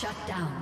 Shut down.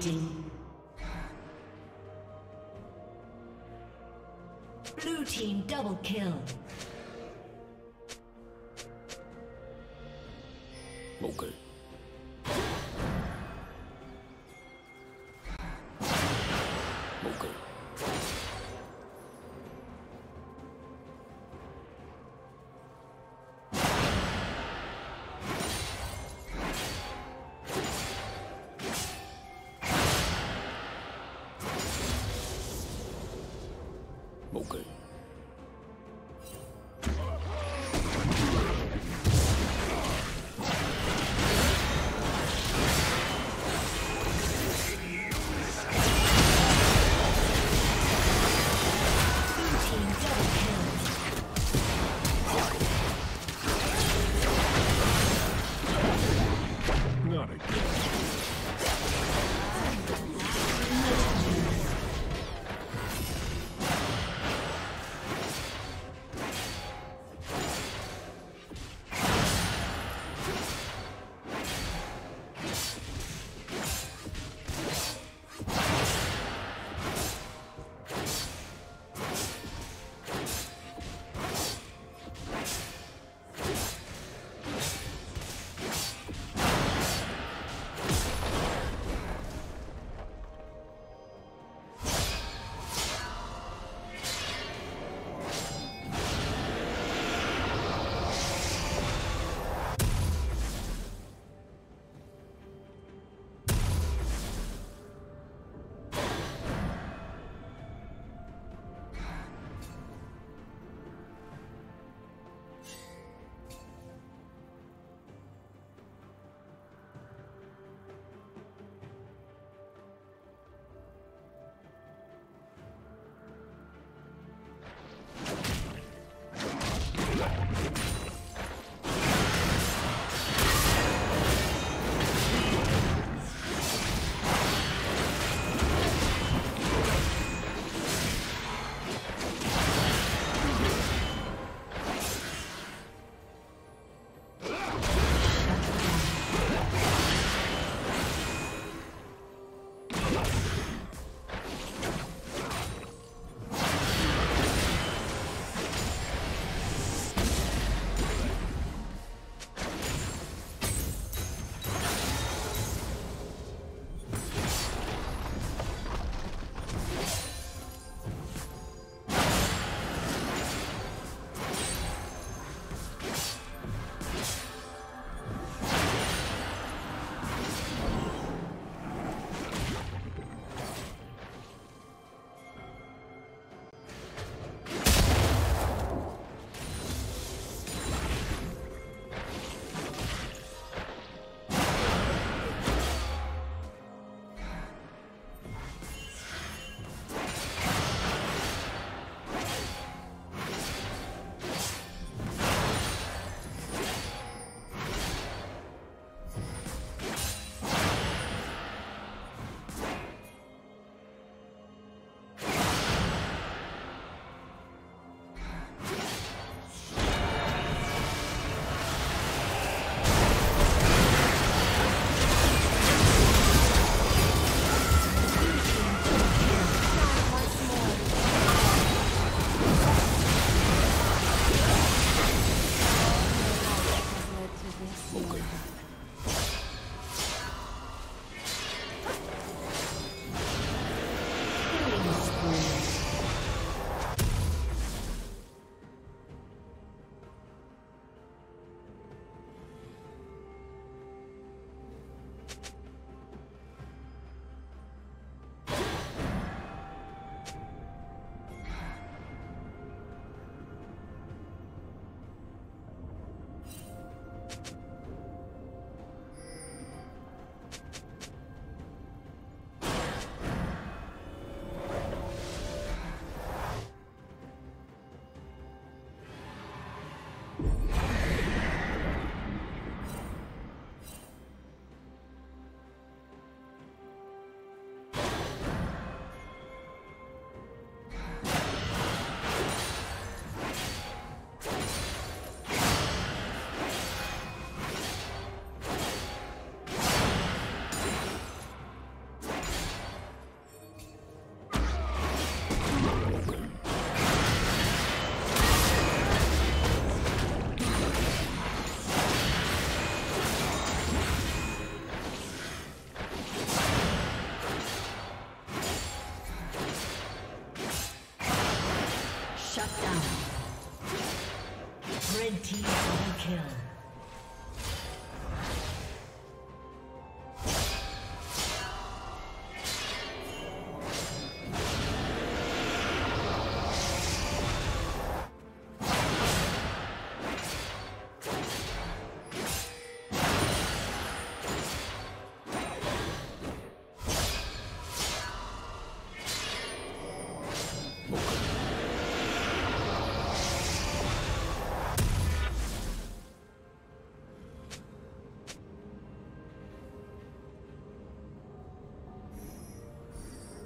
Dominating. Blue team double kill. 冇計。 Okay.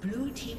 Blue team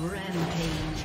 Rampage.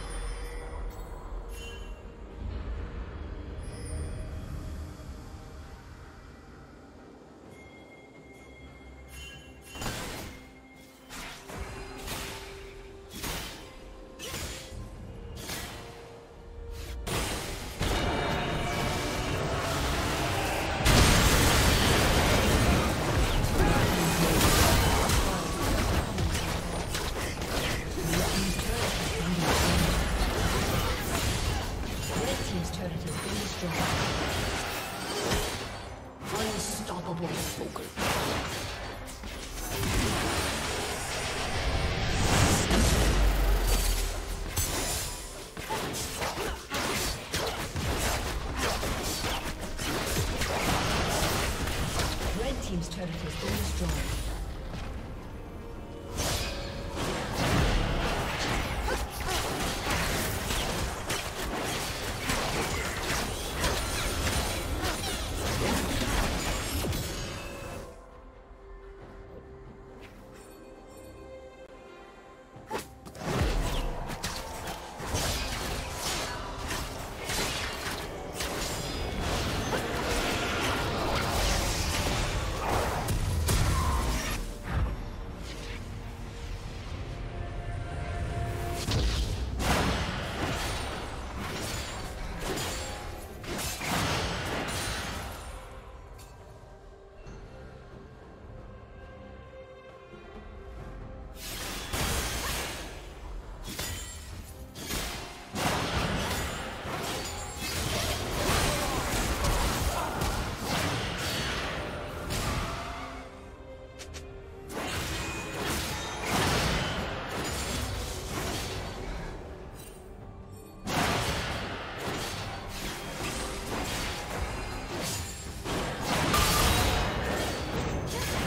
Team's turret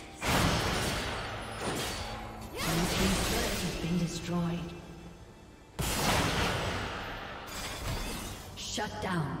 has been destroyed. Shut down.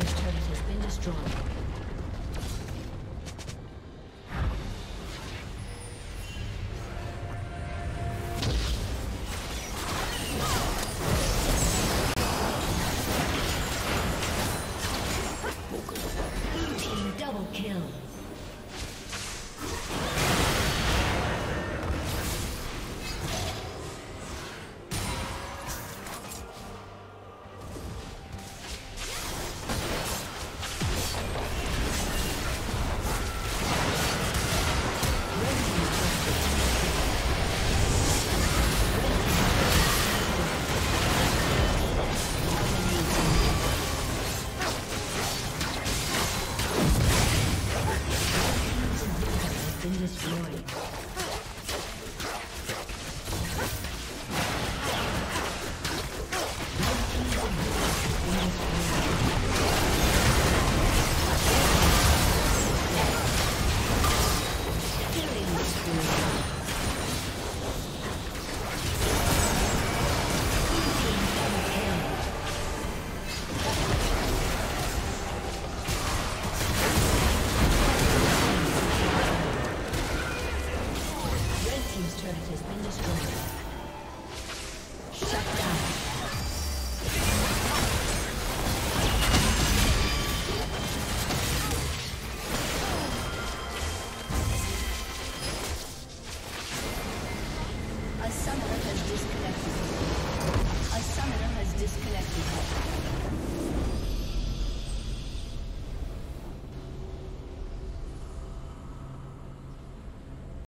team's turret has been destroyed.